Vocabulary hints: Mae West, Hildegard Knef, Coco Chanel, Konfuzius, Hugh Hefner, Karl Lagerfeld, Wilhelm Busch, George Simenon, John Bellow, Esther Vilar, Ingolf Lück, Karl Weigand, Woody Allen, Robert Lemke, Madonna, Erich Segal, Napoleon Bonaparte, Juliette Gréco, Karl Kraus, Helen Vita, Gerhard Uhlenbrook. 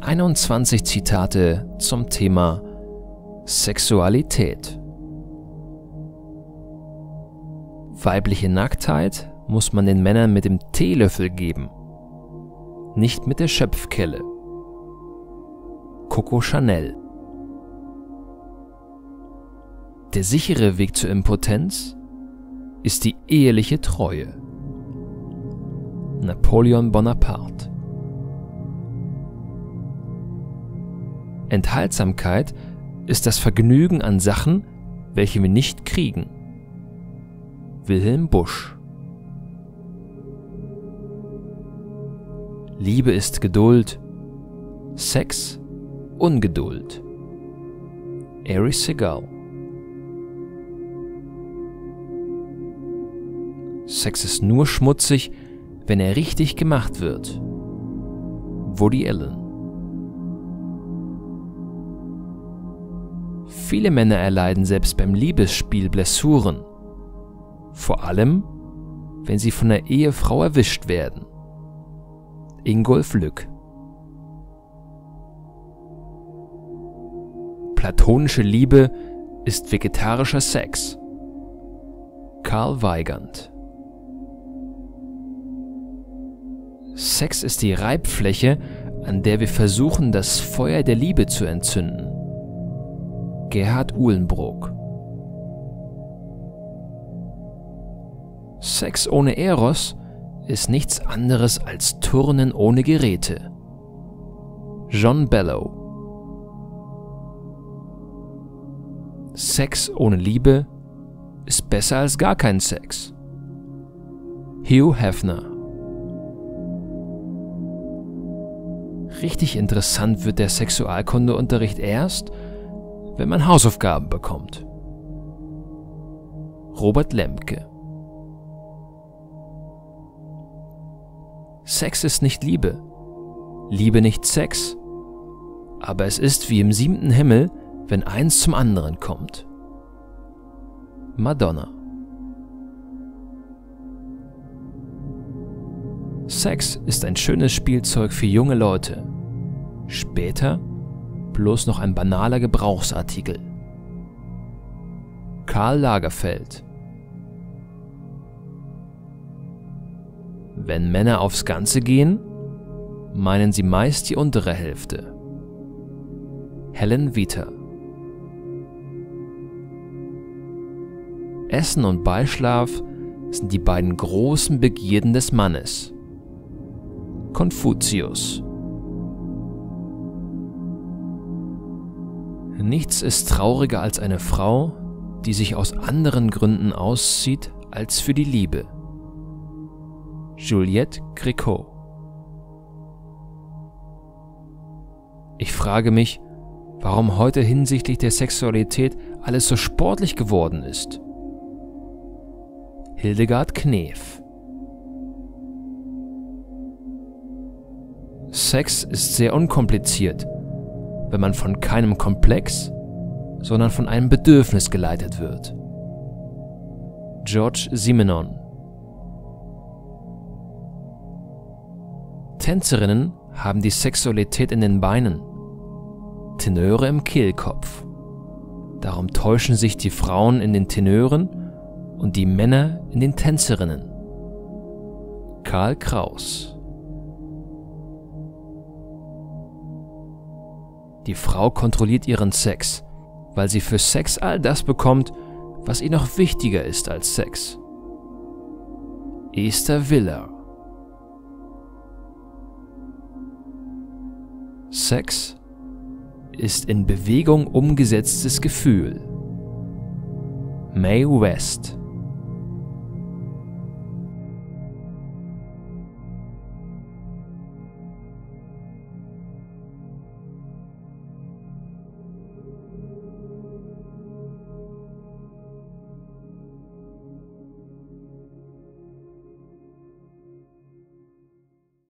21 Zitate zum Thema Sexualität. Weibliche Nacktheit muss man den Männern mit dem Teelöffel geben, nicht mit der Schöpfkelle. Coco Chanel. Der sichere Weg zur Impotenz ist die eheliche Treue. Napoleon Bonaparte. Enthaltsamkeit ist das Vergnügen an Sachen, welche wir nicht kriegen. Wilhelm Busch. Liebe ist Geduld, Sex Ungeduld. Erich Segal. Sex ist nur schmutzig, wenn er richtig gemacht wird. Woody Allen. Viele Männer erleiden selbst beim Liebesspiel Blessuren, vor allem, wenn sie von der Ehefrau erwischt werden. Ingolf Lück. Platonische Liebe ist vegetarischer Sex. Karl Weigand. Sex ist die Reibfläche, an der wir versuchen, das Feuer der Liebe zu entzünden. Gerhard Uhlenbrook. Sex ohne Eros ist nichts anderes als Turnen ohne Geräte. John Bellow. Sex ohne Liebe ist besser als gar kein Sex. Hugh Hefner. Richtig interessant wird der Sexualkundeunterricht erst, wenn man Hausaufgaben bekommt. Robert Lemke. Sex ist nicht Liebe, Liebe nicht Sex, aber es ist wie im siebten Himmel, wenn eins zum anderen kommt. Madonna. Sex ist ein schönes Spielzeug für junge Leute, später bloß noch ein banaler Gebrauchsartikel. Karl Lagerfeld. Wenn Männer aufs Ganze gehen, meinen sie meist die untere Hälfte. Helen Vita. Essen und Beischlaf sind die beiden großen Begierden des Mannes. Konfuzius. Nichts ist trauriger als eine Frau, die sich aus anderen Gründen auszieht als für die Liebe. Juliette Gréco. Ich frage mich, warum heute hinsichtlich der Sexualität alles so sportlich geworden ist. Hildegard Knef. Sex ist sehr unkompliziert, wenn man von keinem Komplex, sondern von einem Bedürfnis geleitet wird. George Simenon. Tänzerinnen haben die Sexualität in den Beinen, Tenöre im Kehlkopf. Darum täuschen sich die Frauen in den Tenören und die Männer in den Tänzerinnen. Karl Kraus. Die Frau kontrolliert ihren Sex, weil sie für Sex all das bekommt, was ihr noch wichtiger ist als Sex. Esther Vilar. Sex ist in Bewegung umgesetztes Gefühl. Mae West.